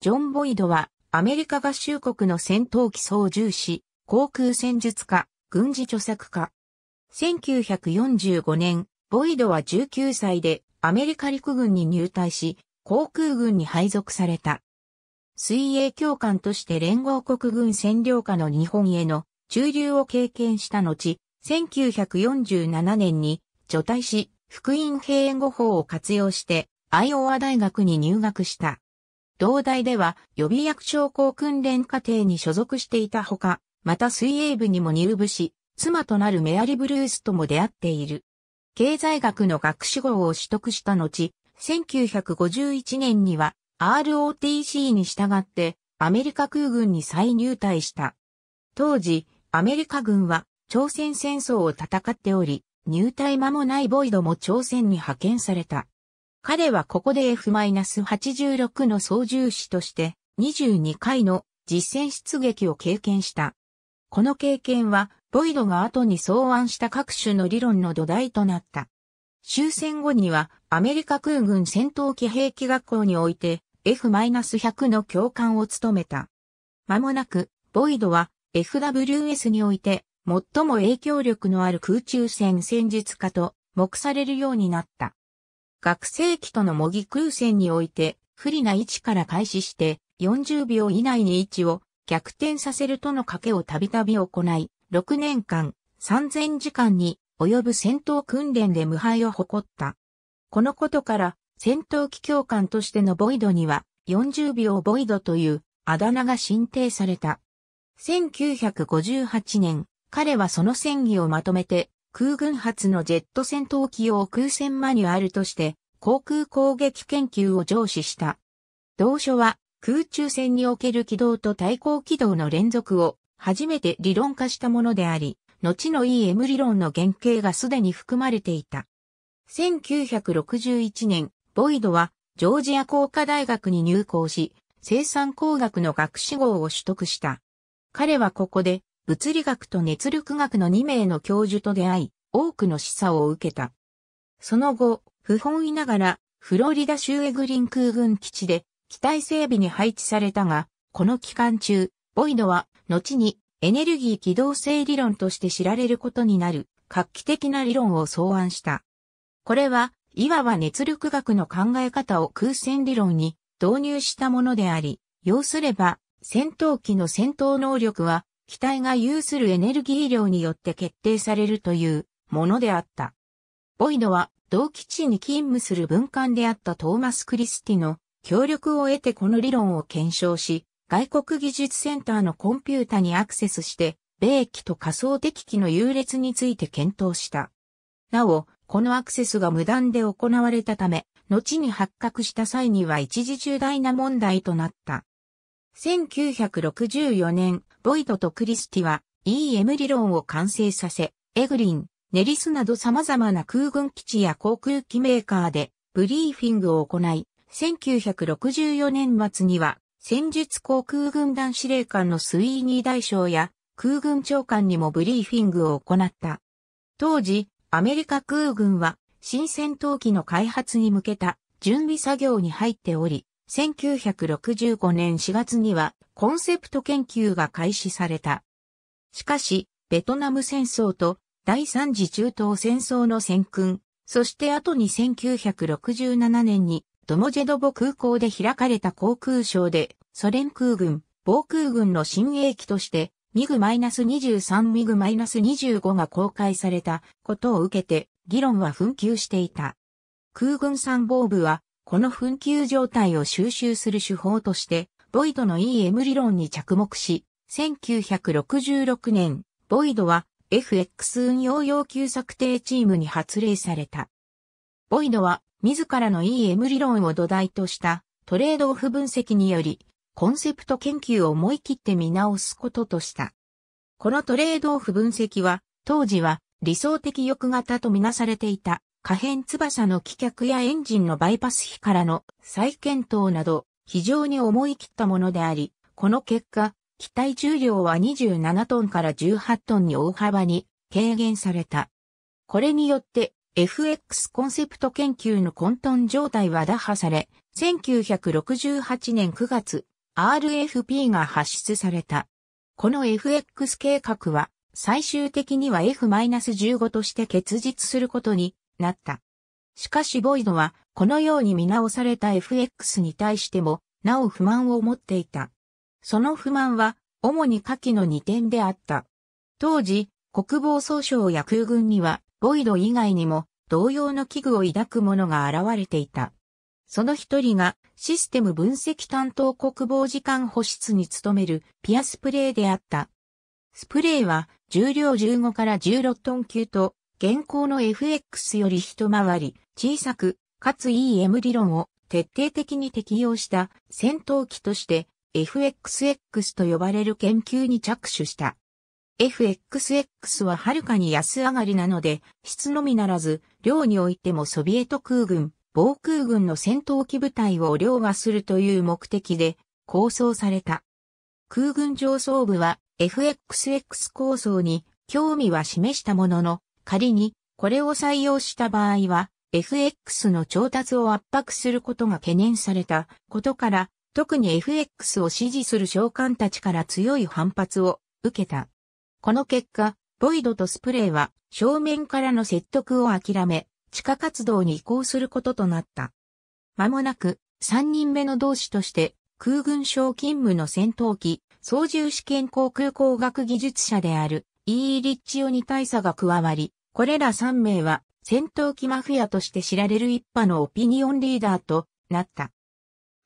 ジョン・ボイドは、アメリカ合衆国の戦闘機操縦士、航空戦術家、軍事著作家。1945年、ボイドは19歳でアメリカ陸軍に入隊し、航空軍に配属された。水泳教官として連合国軍占領下の日本への駐留を経験した後、1947年に除隊し、福音兵援護法を活用して、アイオワ大学に入学した。同大では予備役将校訓練課程に所属していたほか、また水泳部にも入部し、妻となるメアリ・ブルースとも出会っている。経済学の学士号を取得した後、1951年には ROTC に従ってアメリカ空軍に再入隊した。当時、アメリカ軍は朝鮮戦争を戦っており、入隊間もないボイドも朝鮮に派遣された。彼はここで F-86 の操縦士として22回の実戦出撃を経験した。この経験はボイドが後に草案した各種の理論の土台となった。終戦後にはアメリカ空軍戦闘機兵器学校において F-100 の教官を務めた。間もなくボイドは FWS において最も影響力のある空中戦戦術家と目されるようになった。学生機との模擬空戦において不利な位置から開始して40秒以内に位置を逆転させるとの賭けをたびたび行い、6年間3000時間に及ぶ戦闘訓練で無敗を誇った。このことから戦闘機教官としてのボイドには40秒ボイドというあだ名が新定された。1958年、彼はその戦議をまとめて空軍発のジェット戦闘機用空戦マニュアルとして航空攻撃研究を上梓した。同書は空中戦における軌道と対抗軌道の連続を初めて理論化したものであり、後の EM 理論の原型がすでに含まれていた。1961年、ボイドはジョージア工科大学に入校し、生産工学の学士号を取得した。彼はここで物理学と熱力学の2名の教授と出会い、多くの示唆を受けた。その後、不本意ながら、フロリダ州エグリン空軍基地で、機体整備に配置されたが、この期間中、ボイドは、後にエネルギー機動性理論として知られることになる、画期的な理論を草案した。これは、いわば熱力学の考え方を空戦理論に導入したものであり、要すれば、戦闘機の戦闘能力は、機体が有するエネルギー量によって決定されるというものであった。ボイドは同基地に勤務する文官であったトーマス・クリスティの協力を得てこの理論を検証し、外国技術センターのコンピュータにアクセスして、米機と仮想敵機の優劣について検討した。なお、このアクセスが無断で行われたため、後に発覚した際には一時重大な問題となった。1964年、ボイドとクリスティは EM 理論を完成させ、エグリン、ネリスなど様々な空軍基地や航空機メーカーでブリーフィングを行い、1964年末には戦術航空軍団司令官のスイーニー大将や空軍長官にもブリーフィングを行った。当時、アメリカ空軍は新戦闘機の開発に向けた準備作業に入っており、1965年4月にはコンセプト研究が開始された。しかし、ベトナム戦争と第三次中東戦争の戦訓、そして後に1967年にドモジェドボ空港で開かれた航空ショーでソ連空軍、防空軍の新鋭機としてミグ -23、ミグ -25 が公開されたことを受けて議論は紛糾していた。空軍参謀部はこの紛糾状態を収集する手法として、ボイドの EM 理論に着目し、1966年、ボイドは FX 運用要求策定チームに発令された。ボイドは自らの EM 理論を土台としたトレードオフ分析により、コンセプト研究を思い切って見直すこととした。このトレードオフ分析は、当時は理想的翼型とみなされていた。可変翼の棄却やエンジンのバイパス比からの再検討など非常に思い切ったものであり、この結果、機体重量は27トンから18トンに大幅に軽減された。これによって FX コンセプト研究の混沌状態は打破され、1968年9月、RFP が発出された。この FX 計画は、最終的には F-15 として結実することになった。しかしボイドは、このように見直された FX に対しても、なお不満を持っていた。その不満は、主に下記の2点であった。当時、国防総省や空軍には、ボイド以外にも、同様の危惧を抱く者が現れていた。その一人が、システム分析担当国防次官補室に勤める、ピア・スプレイであった。スプレイは、重量15から16トン級と、現行の FX より一回り、小さく、かつ EM 理論を徹底的に適用した戦闘機として、FXX と呼ばれる研究に着手した。FXX ははるかに安上がりなので、質のみならず、量においてもソビエト空軍、防空軍の戦闘機部隊を凌駕するという目的で構想された。空軍上層部は FXX 構想に興味は示したものの、仮にこれを採用した場合は、FX の調達を圧迫することが懸念されたことから、特に FX を支持する将官たちから強い反発を受けた。この結果、ボイドとスプレイは正面からの説得を諦め、地下活動に移行することとなった。間もなく、3人目の同志として、空軍省勤務の戦闘機、操縦試験航空工学技術者である、E・リッチオに大佐が加わり、これら3名は、戦闘機マフィアとして知られる一派のオピニオンリーダーとなった。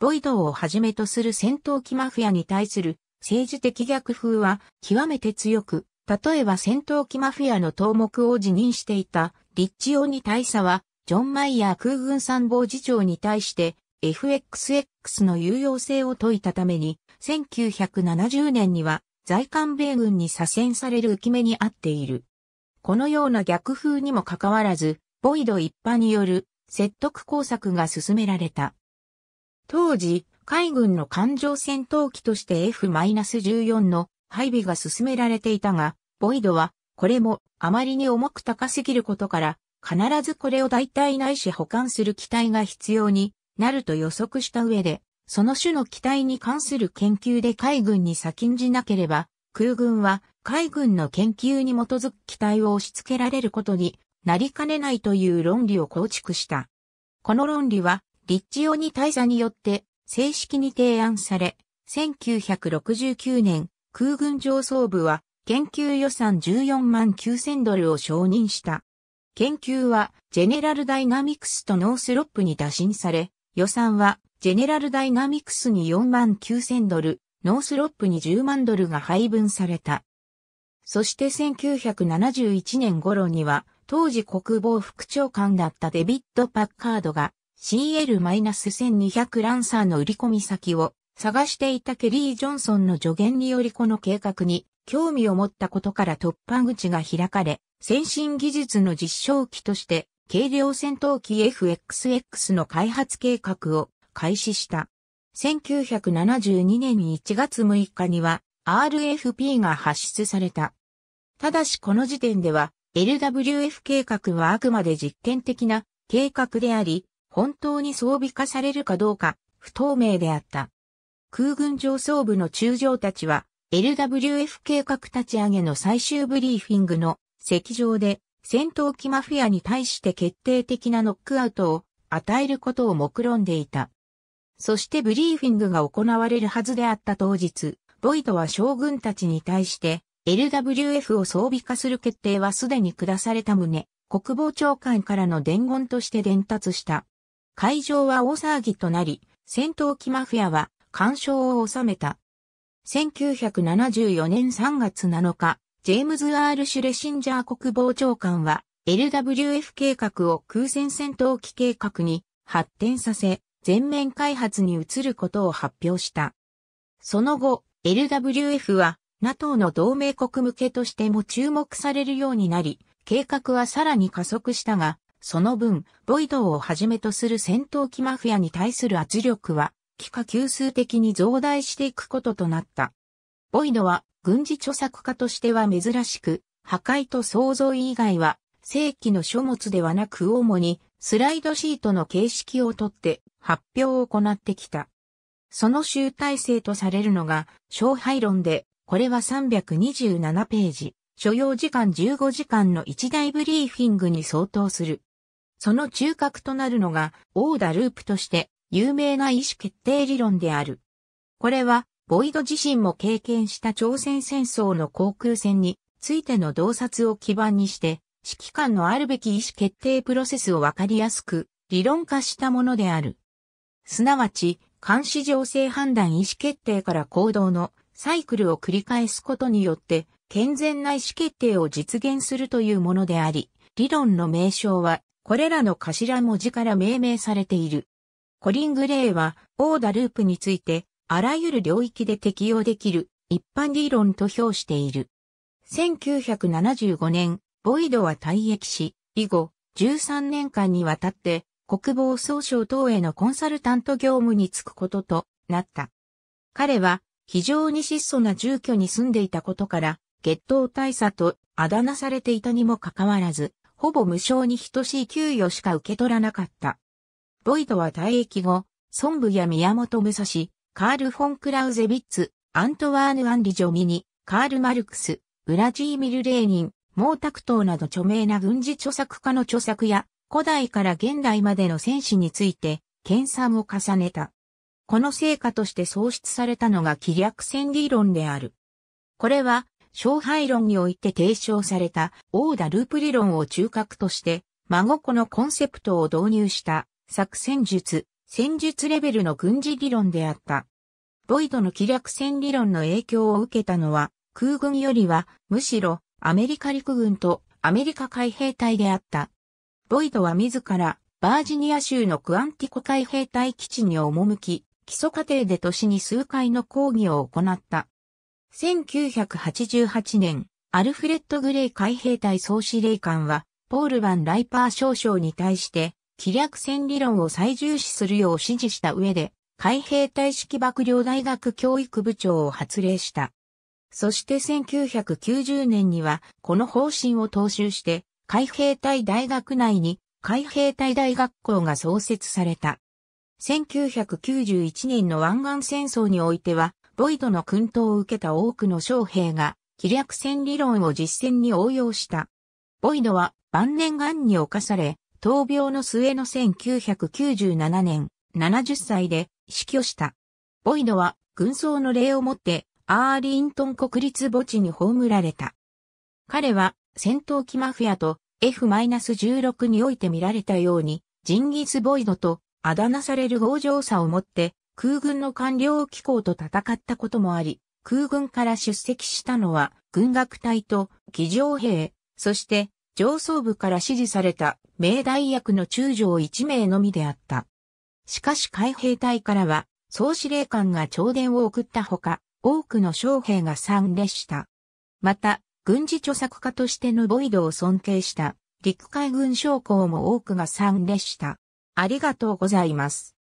ボイドをはじめとする戦闘機マフィアに対する政治的逆風は極めて強く、例えば戦闘機マフィアの頭目を辞任していたリッチオニ大佐は、ジョン・マイヤー空軍参謀次長に対して FXX の有用性を説いたために、1970年には在韓米軍に左遷される憂き目にあっている。このような逆風にもかかわらず、ボイド一派による説得工作が進められた。当時、海軍の艦上戦闘機として F-14 の配備が進められていたが、ボイドはこれもあまりに重く高すぎることから、必ずこれを代替ないし保管する機体が必要になると予測した上で、その種の機体に関する研究で海軍に先んじなければ、空軍は海軍の研究に基づく機体を押し付けられることになりかねないという論理を構築した。この論理はリッチオニ大佐によって正式に提案され、1969年空軍上層部は研究予算$149,000を承認した。研究はジェネラルダイナミクスとノースロップに打診され、予算はジェネラルダイナミクスに$49,000。ノースロップに$100,000が配分された。そして1971年頃には、当時国防副長官だったデビッド・パッカードが CL-1200 ランサーの売り込み先を探していたケリー・ジョンソンの助言によりこの計画に興味を持ったことから突破口が開かれ、先進技術の実証機として軽量戦闘機 FXX の開発計画を開始した。1972年1月6日には RFP が発出された。ただしこの時点では LWF 計画はあくまで実験的な計画であり、本当に装備化されるかどうか不透明であった。空軍上層部の中将たちは LWF 計画立ち上げの最終ブリーフィングの席上で戦闘機マフィアに対して決定的なノックアウトを与えることを目論んでいた。そしてブリーフィングが行われるはずであった当日、ボイドは将軍たちに対して、LWF を装備化する決定はすでに下された旨、国防長官からの伝言として伝達した。会場は大騒ぎとなり、戦闘機マフィアは干渉を収めた。1974年3月7日、ジェームズ・ R ・シュレシンジャー国防長官は、LWF 計画を空戦戦闘機計画に発展させ、全面開発に移ることを発表した。その後、LWF は NATO の同盟国向けとしても注目されるようになり、計画はさらに加速したが、その分、ボイドをはじめとする戦闘機マフィアに対する圧力は、幾何級数的に増大していくこととなった。ボイドは、軍事著作家としては珍しく、破壊と創造以外は、正規の書物ではなく主にスライドシートの形式をとって発表を行ってきた。その集大成とされるのが勝敗論で、これは327ページ、所要時間15時間の一大ブリーフィングに相当する。その中核となるのがオーダループとして有名な意思決定理論である。これはボイド自身も経験した朝鮮戦争の航空戦についての洞察を基盤にして、指揮官のあるべき意思決定プロセスをわかりやすく理論化したものである。すなわち、監視情勢判断意思決定から行動のサイクルを繰り返すことによって健全な意思決定を実現するというものであり、理論の名称はこれらの頭文字から命名されている。コリン・グレイはオーダループについてあらゆる領域で適用できる一般理論と評している。1975年、ボイドは退役し、以後13年間にわたって国防総省等へのコンサルタント業務に就くこととなった。彼は非常に質素な住居に住んでいたことから、月頭大佐とあだ名されていたにもかかわらず、ほぼ無償に等しい給与しか受け取らなかった。ボイドは退役後、孫武や宮本武蔵、カール・フォン・クラウゼビッツ、アントワーヌ・アンリ・ジョミニ、カール・マルクス、ウラジーミル・レーニン、毛沢東など著名な軍事著作家の著作や、古代から現代までの戦史について研鑽を重ねた。この成果として創出されたのが気略戦理論である。これは勝敗論において提唱されたオーダループ理論を中核として真心のコンセプトを導入した作戦術、戦術レベルの軍事理論であった。ボイドの気略戦理論の影響を受けたのは空軍よりはむしろアメリカ陸軍とアメリカ海兵隊であった。ボイドは自らバージニア州のクアンティコ海兵隊基地に赴き、基礎課程で年に数回の講義を行った。1988年、アルフレッド・グレイ海兵隊総司令官は、ポール・バン・ライパー少将に対して、気略戦理論を再重視するよう指示した上で、海兵隊式幕僚大学教育部長を発令した。そして1990年には、この方針を踏襲して、海兵隊大学内に海兵隊大学校が創設された。1991年の湾岸戦争においては、ボイドの薫陶を受けた多くの将兵が、気略戦理論を実践に応用した。ボイドは晩年癌に侵され、闘病の末の1997年、70歳で死去した。ボイドは軍装の礼をもって、アーリントン国立墓地に葬られた。彼は、戦闘機マフィアと F-16 において見られたように、ジンギス・ボイドとあだ名される強情さをもって空軍の官僚機構と戦ったこともあり、空軍から出席したのは軍楽隊と騎乗兵、そして上層部から指示された命題役の中将1名のみであった。しかし海兵隊からは総司令官が弔電を送ったほか、多くの将兵が参列した。また、軍事著作家としてのボイドを尊敬した陸海軍将校も多くが参列した。ありがとうございます。